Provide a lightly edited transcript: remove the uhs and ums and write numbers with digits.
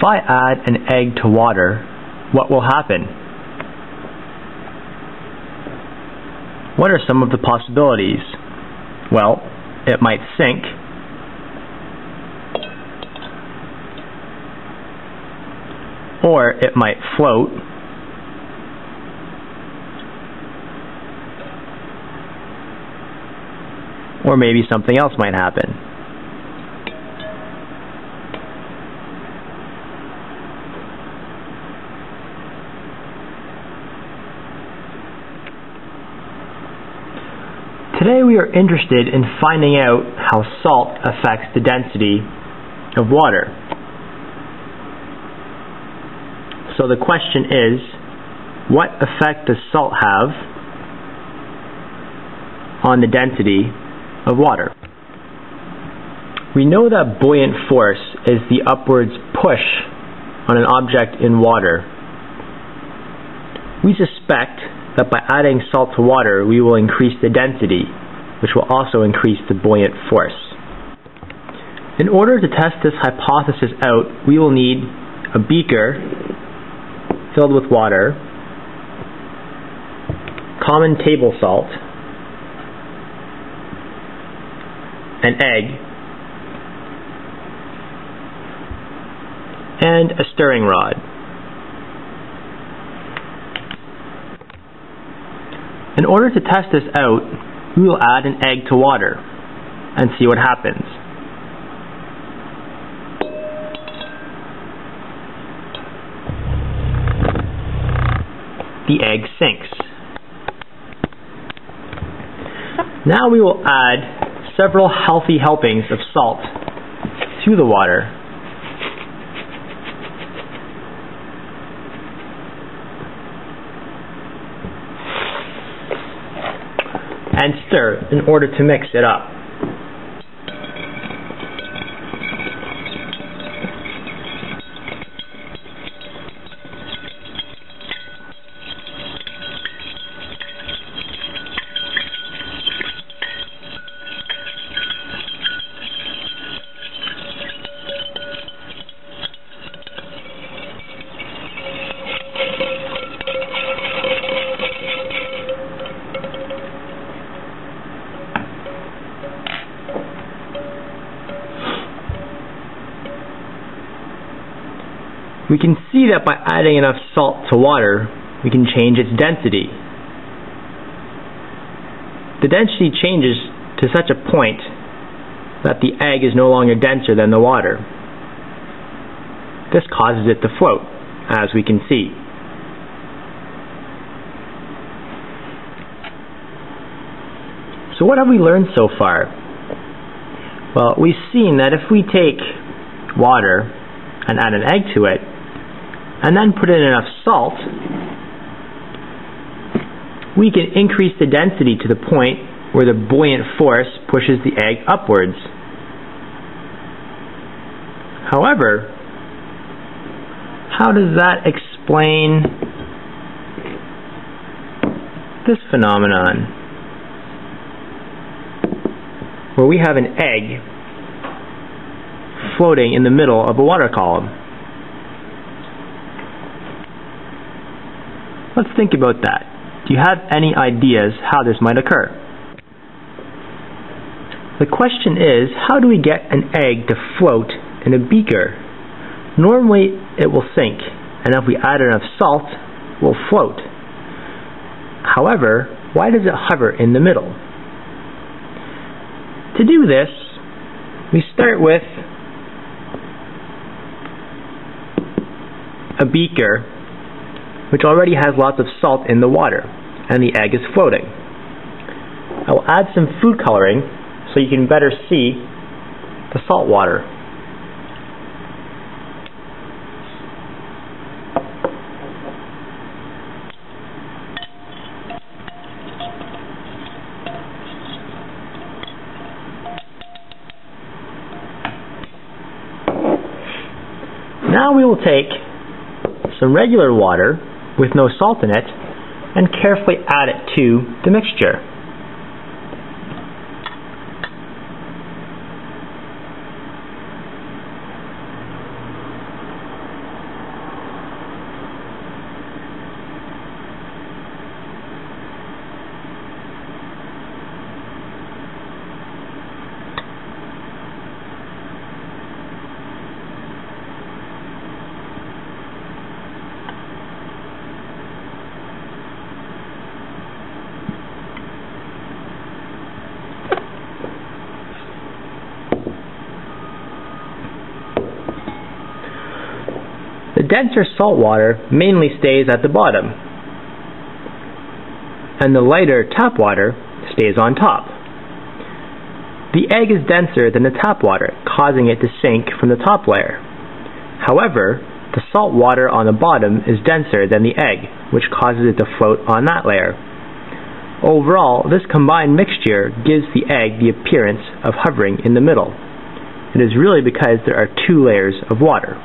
If I add an egg to water, what will happen? What are some of the possibilities? Well, it might sink. Or it might float. Or maybe something else might happen. Today we are interested in finding out how salt affects the density of water. So the question is, what effect does salt have on the density of water? We know that buoyant force is the upwards push on an object in water. We suspect that by adding salt to water, we will increase the density, which will also increase the buoyant force. In order to test this hypothesis out, we will need a beaker filled with water, common table salt, an egg, and a stirring rod. In order to test this out, we will add an egg to water and see what happens. The egg sinks. Now we will add several healthy helpings of salt to the water. And stir in order to mix it up. We can see that by adding enough salt to water, we can change its density. The density changes to such a point that the egg is no longer denser than the water. This causes it to float, as we can see. So what have we learned so far? Well, we've seen that if we take water and add an egg to it, and then put in enough salt, we can increase the density to the point where the buoyant force pushes the egg upwards. However, how does that explain this phenomenon, where we have an egg floating in the middle of a water column? Let's think about that. Do you have any ideas how this might occur? The question is, how do we get an egg to float in a beaker? Normally it will sink, and if we add enough salt, it will float. However, why does it hover in the middle? To do this, we start with a beaker which already has lots of salt in the water, and the egg is floating. I will add some food coloring so you can better see the salt water. Now we will take some regular water with no salt in it and carefully add it to the mixture. denser salt water mainly stays at the bottom, and the lighter tap water stays on top. The egg is denser than the tap water, causing it to sink from the top layer. However, the salt water on the bottom is denser than the egg, which causes it to float on that layer. Overall, this combined mixture gives the egg the appearance of hovering in the middle. It is really because there are two layers of water.